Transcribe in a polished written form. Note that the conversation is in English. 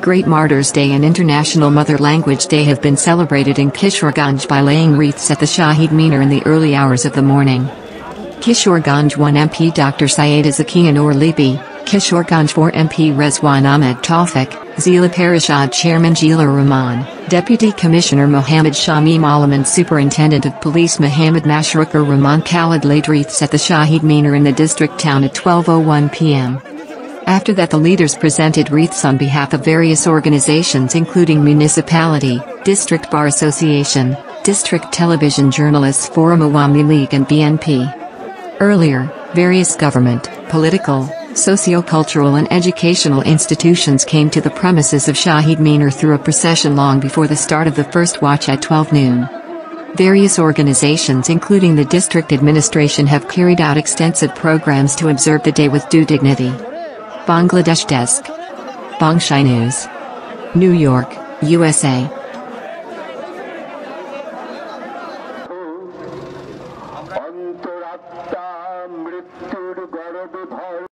Great Martyrs Day and International Mother Language Day have been celebrated in Kishoreganj by laying wreaths at the Shahid Minar in the early hours of the morning. Kishoreganj 1 MP Dr. Syed Azakianur Lipi, Kishoreganj 4 MP Rezwan Ahmed Taufik, Zila Parishad Chairman Jila Rahman, Deputy Commissioner Mohamed Shami Malam and Superintendent of Police Mohammad Mashrukar Rahman Khalid laid wreaths at the Shahid Minar in the district town at 12:01 p.m. After that, the leaders presented wreaths on behalf of various organizations including municipality, district bar association, district television journalists forum Awami League and BNP. Earlier, various government, political, socio-cultural and educational institutions came to the premises of Shahid Minar through a procession long before the start of the first watch at 12 noon. Various organizations including the district administration have carried out extensive programs to observe the day with due dignity. Bangladesh Desk, Bongshai News, New York, USA.